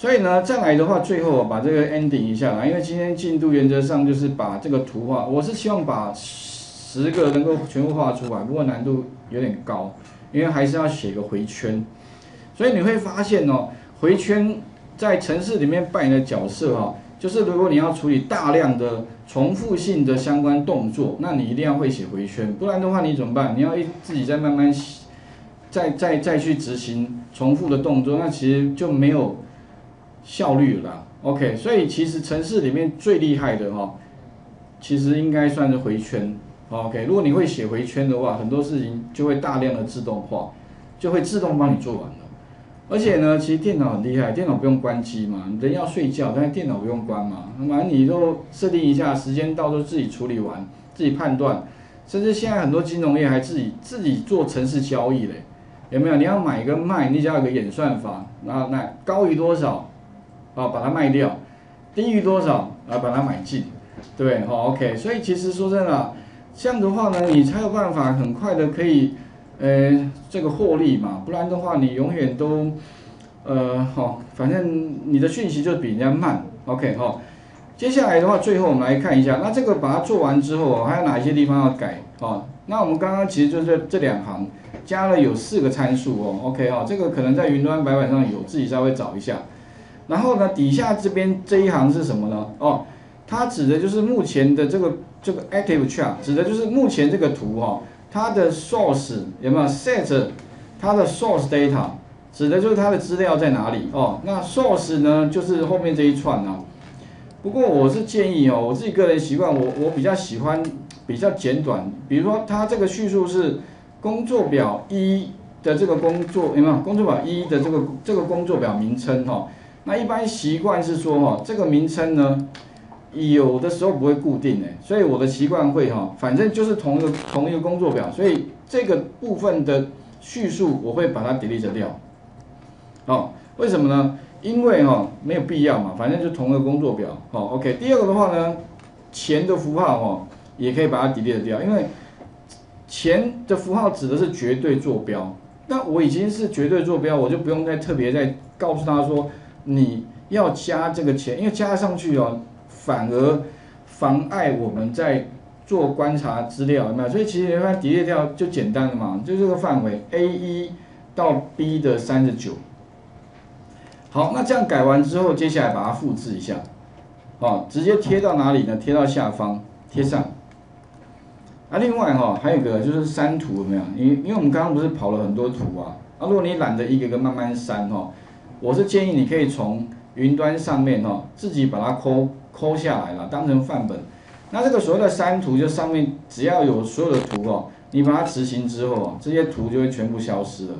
所以呢，再来的话，最后把这个 ending 一下啦，因为今天进度原则上就是把这个图画，我是希望把10个能够全部画出来，不过难度有点高，因为还是要写个回圈。所以你会发现哦，回圈在程式里面扮演的角色哦，就是如果你要处理大量的重复性的相关动作，那你一定要会写回圈，不然的话你怎么办？你要自己再慢慢写。 再去执行重复的动作，那其实就没有效率了啦。OK， 所以其实程式里面最厉害的哈，其实应该算是回圈。OK， 如果你会写回圈的话，很多事情就会大量的自动化，就会自动帮你做完了。而且呢，其实电脑很厉害，电脑不用关机嘛，人要睡觉，但是电脑不用关嘛，反正你都设定一下，时间到就自己处理完，自己判断，甚至现在很多金融业还自己做程式交易嘞。 有没有？你要买跟卖，你只要有个演算法，然后那高于多少，啊，把它卖掉；低于多少，啊，把它买进，对不对？好 ，OK。所以其实说真的，这样的话呢，你才有办法很快的可以，这个获利嘛。不然的话，你永远都，反正你的讯息就比人家慢。OK， 好、哦。接下来的话，最后我们来看一下，那这个把它做完之后，还有哪一些地方要改？哦，那我们刚刚其实就是这2行。 加了有4个参数哦 ，OK 哦，这个可能在云端白板上有，自己稍微找一下。然后呢，底下这边这一行是什么呢？哦，它指的就是目前的这个 active chart， 指的就是目前这个图哦，它的 source 有没有 set， 它的 source data 指的就是它的资料在哪里哦。那 source 呢，就是后面这一串啊。不过我是建议哦，我自己个人习惯，我比较喜欢比较简短，比如说它这个叙述是。 工作表1的这个工作有没有？工作表1的这个工作表名称哈、哦，那一般习惯是说哈、哦，这个名称呢，有的时候不会固定哎，所以我的习惯会哈、哦，反正就是同一个工作表，所以这个部分的叙述我会把它 delete 掉。哦，为什么呢？因为哈、哦、没有必要嘛，反正就同一个工作表。好、哦、，OK。第二个的话呢，钱的符号哦，也可以把它 delete 掉，因为。 钱的符号指的是绝对坐标，那我已经是绝对坐标，我就不用再特别再告诉他说你要加这个钱，因为加上去哦，反而妨碍我们在做观察资料，有没有？所以其实它delete掉就简单了嘛，就这个范围 A1 到 B 的39。好，那这样改完之后，接下来把它复制一下，哦，直接贴到哪里呢？贴到下方，贴上。 啊，另外哈、哦，还有一个就是删图有没有？因为我们刚刚不是跑了很多图啊，啊，如果你懒得一个一个慢慢删哦，我是建议你可以从云端上面哦，自己把它抠下来了，当成范本。那这个所谓的删图，就上面只要有所有的图哦，你把它执行之后哦，这些图就会全部消失了。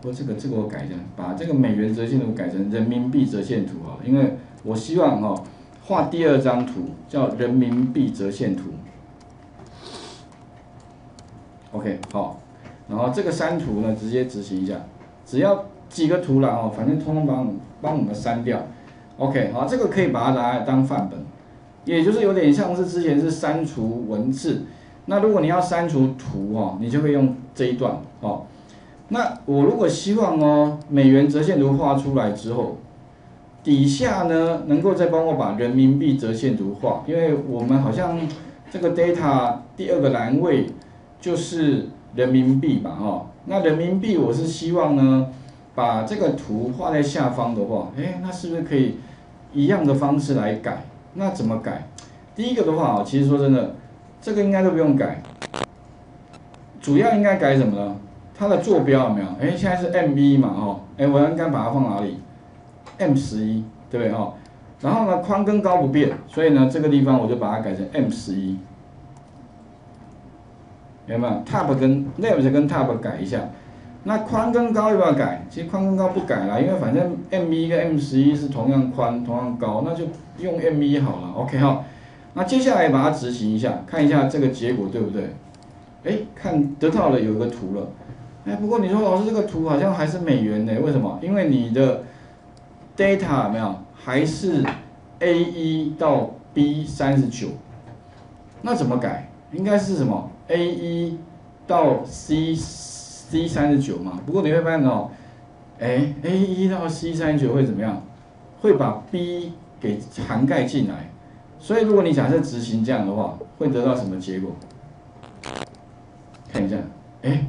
不过这个我改一下，把这个美元折线图改成人民币折线图啊、哦，因为我希望哈、哦、画第2张图叫人民币折线图。 OK， 好，然后这个删图呢，直接执行一下，只要几个图了哦，反正通通帮我们删掉。OK， 好，这个可以把它拿来当范本，也就是有点像是之前是删除文字，那如果你要删除图哦，你就会用这一段哦。那我如果希望哦，美元折线图画出来之后，底下呢能够再帮我把人民币折线图画，因为我们好像这个 data 第2个栏位。 就是人民币嘛，哈，那人民币我是希望呢，把这个图画在下方的话，哎，那是不是可以一样的方式来改？那怎么改？第1个的话，其实说真的，这个应该都不用改，主要应该改什么呢？它的坐标有没有？哎，现在是 M1 嘛，哈，哎，我应该把它放哪里 ？M11， 对不对哈？然后呢，宽跟高不变，所以呢，这个地方我就把它改成 M11。 有没有 top 跟 left 跟 top 改一下？那宽跟高要不要改？其实宽跟高不改啦，因为反正 M1 跟 M11 是同样宽、同样高，那就用 M1 好了。OK 哈，那接下来把它执行一下，看一下这个结果对不对？哎，看得到了有一个图了。哎，不过你说老师这个图好像还是美元呢、欸，为什么？因为你的 data 有没有还是 A1 到 B39， 那怎么改？应该是什么？ A1 到 C39 嘛，不过你会发现哦，哎，A1 到 C39 会怎么样？会把 B 给涵盖进来。所以如果你假设执行这样的话，会得到什么结果？看一下，哎，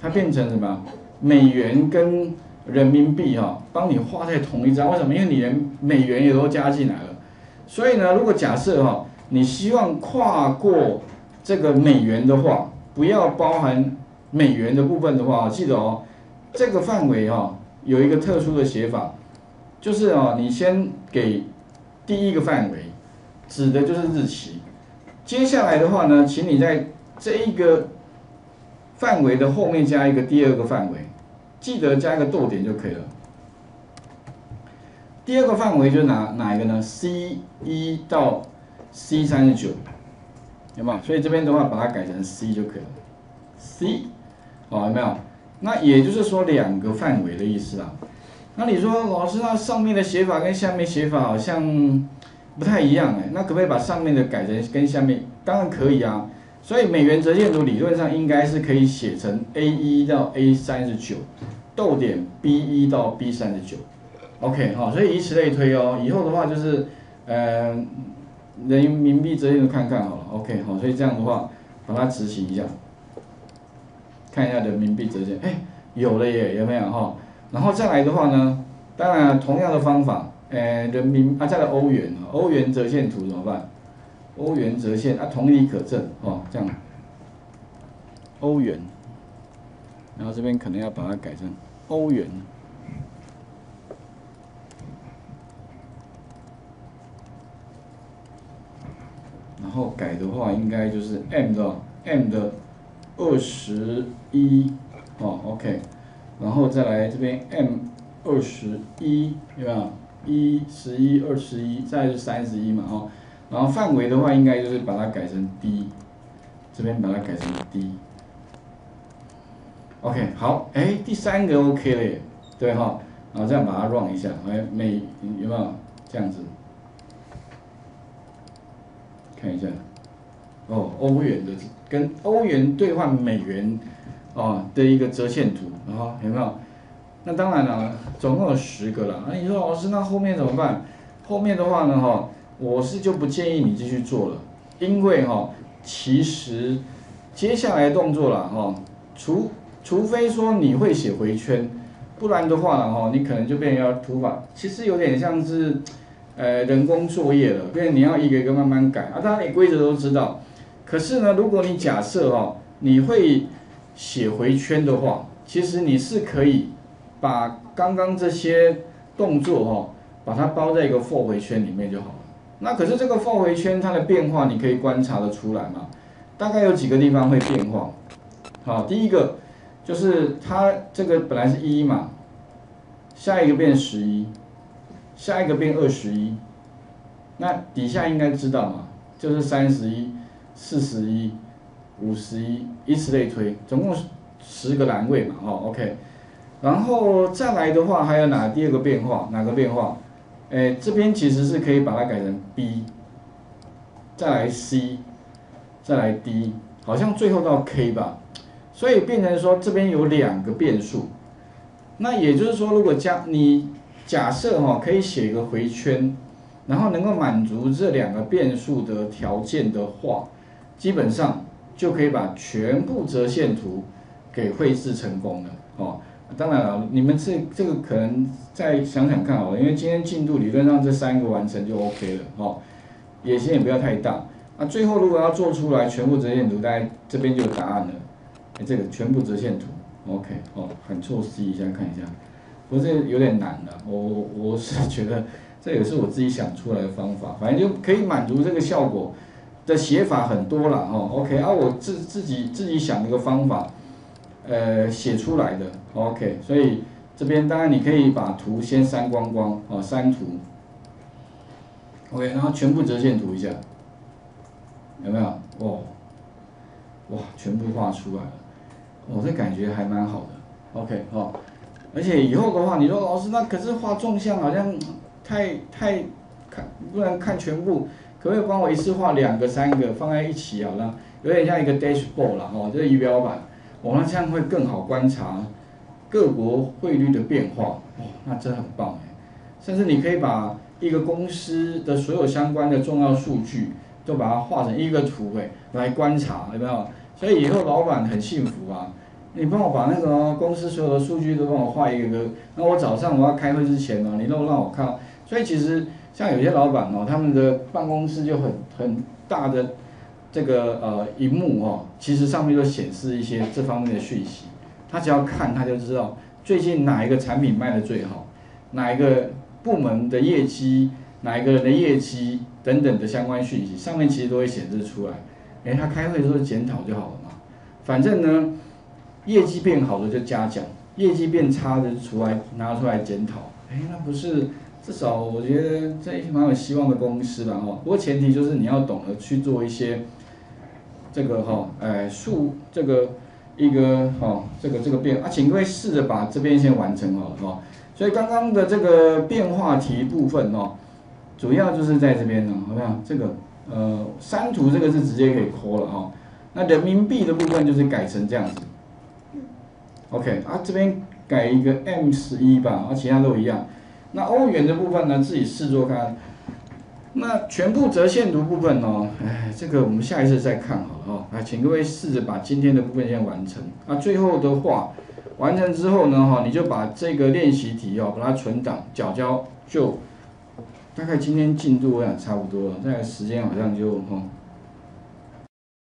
它变成什么？美元跟人民币哈、帮你画在同一张。为什么？因为你连美元也都加进来了。所以呢，如果假设哈、你希望跨过这个美元的话，不要包含美元的部分的话，记得哦，这个范围哈、有一个特殊的写法，就是你先给第一个范围，指的就是日期。接下来的话呢，请你在这一个范围的后面加一个第二个范围，记得加一个逗点就可以了。第二个范围就是哪一个呢 ？C1 到 C39， 有没有？所以这边的话把它改成 C 就可以了。C， 好，有没有？那也就是说两个范围的意思啊。那你说老师，那上面的写法跟下面写法好像不太一样哎，那可不可以把上面的改成跟下面？当然可以啊。所以美元折线图理论上应该是可以写成 A1 到 A39， 逗点 B1 到 B39。OK， 好，所以以此类推哦。以后的话就是人民币折线图看看好了。OK， 好，所以这样的话把它执行一下。 看一下人民币折线，哎，有了耶，有没有哈？然后再来的话呢，当然同样的方法，再来欧元，欧元折线图怎么办？欧元折线啊，同理可证哦，这样，欧元，然后这边可能要把它改成欧元，然后改的话应该就是 M 的。21，哦 ，OK， 然后再来这边 M21， 对吧？11、21，再是31嘛，哦，然后范围的话，应该就是把它改成 D， 这边把它改成 D，OK， 好，哎，第三个 OK 了耶，对哈、然后这样把它 run 一下，哎，有没有这样子？看一下，哦，欧元的。 跟欧元兑换美元，的一个折线图，然后有没有？那当然了，总共有10个啦。那你说老师，那后面怎么办？后面的话呢，我是就不建议你继续做了，因为其实接下来的动作啦，除非说你会写回圈，不然的话呢，你可能就变成要土法，其实有点像是人工作业了，变成你要一个一个慢慢改啊。当然你规则都知道。 可是呢，如果你假设你会写回圈的话，其实你是可以把刚刚这些动作把它包在一个 for 回圈里面就好了。那可是这个 for 回圈它的变化，你可以观察得出来嘛？大概有几个地方会变化。好，第一个就是它这个本来是1嘛，下一个变11，下一个变21，那底下应该知道嘛，就是31。 41、51，以此类推，总共10个栏位嘛，OK。然后再来的话，还有第二个变化？哪个变化？哎，这边其实是可以把它改成 B， 再来 C， 再来 D， 好像最后到 K 吧。所以变成说这边有2个变数。那也就是说，如果假设可以写一个回圈，然后能够满足这2个变数的条件的话。 基本上就可以把全部折线图给绘制成功了哦。当然了，你们这个可能再想想看好了，因为今天进度理论上这3个完成就 OK 了哦。野心也不要太大。那、最后如果要做出来全部折线图，大概这边就有答案了。这个全部折线图 OK 哦，很错试一下看一下。不过这有点难了，我是觉得这也是我自己想出来的方法，反正就可以满足这个效果。 的写法很多啦，OK 啊，我自己想一个方法，写出来的 ，OK， 所以这边当然你可以把图先删光光，删图 ，OK， 然后全部折线图一下，有没有？哦，哇，全部画出来了，这感觉还蛮好的 ，OK 而且以后的话，你说老师那可是画纵向好像太看不能看全部。 可不可以帮我一次画2个、3个放在一起好了？有点像一个 dashboard 啦，就是仪表板。那这样会更好观察各国汇率的变化，那真的很棒哎！甚至你可以把一个公司的所有相关的重要数据都把它画成一个图来观察，有没有？所以以后老板很幸福啊！你帮我把那个公司所有的数据都帮我画一个，那我早上我要开会之前呢，你都让我看。所以其实像有些老板哦，他们的办公室就很大的这个荧幕哦，其实上面就显示一些这方面的讯息。他只要看他就知道最近哪一个产品卖得最好，哪一个部门的业绩，哪一个人的业绩等等的相关讯息，上面其实都会显示出来。哎，他开会的时候检讨就好了嘛。反正呢，业绩变好的就嘉奖，业绩变差的就拿出来检讨。哎，那不是，至少我觉得这蛮有希望的公司吧哦。不过前提就是你要懂得去做一些这个变啊，请各位试着把这边先完成哦。所以刚刚的这个变化题部分哦，主要就是在这边呢，好不好？这个删除这个是直接可以抠了哦。那人民币的部分就是改成这样子。OK 啊，这边改一个 M11吧，啊，其他都一样。那欧元的部分呢，自己试做看。那全部折线图部分哦，哎，这个我们下一次再看好了哦。来，请各位试着把今天的部分先完成。那最后的话。完成之后呢，哈，你就把这个练习题哦，把它存档缴交，就大概今天进度我想差不多了，大概时间好像就